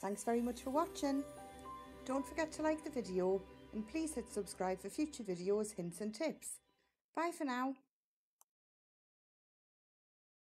Thanks very much for watching. Don't forget to like the video and please hit subscribe for future videos, hints and tips. Bye for now.